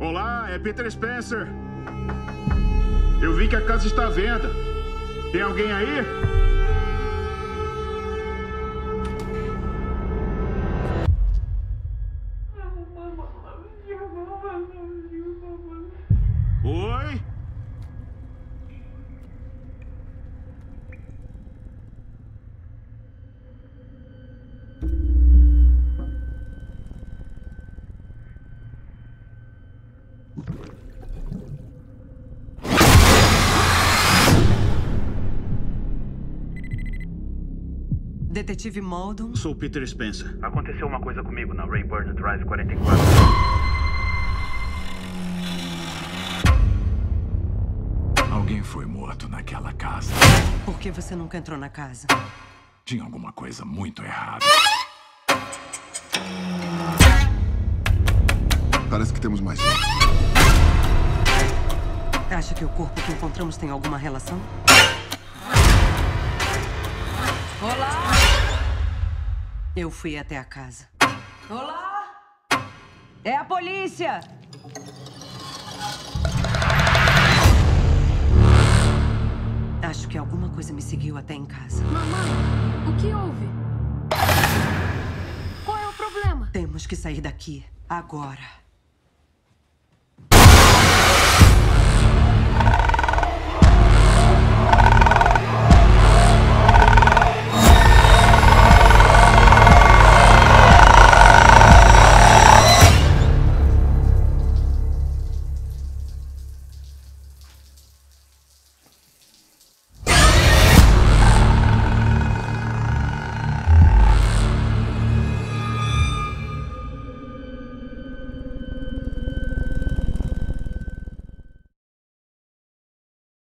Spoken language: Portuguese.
Olá, é Peter Spencer. Eu vi que a casa está à venda. Tem alguém aí? Oi? Detetive Muldoon? Sou Peter Spencer. Aconteceu uma coisa comigo na Rayburn Drive 44. Alguém foi morto naquela casa. Por que você nunca entrou na casa? Tinha alguma coisa muito errada. Parece que temos mais um. Acha que o corpo que encontramos tem alguma relação? Olá! Eu fui até a casa. Olá! É a polícia! Acho que alguma coisa me seguiu até em casa. Mamãe, o que houve? Qual é o problema? Temos que sair daqui, agora.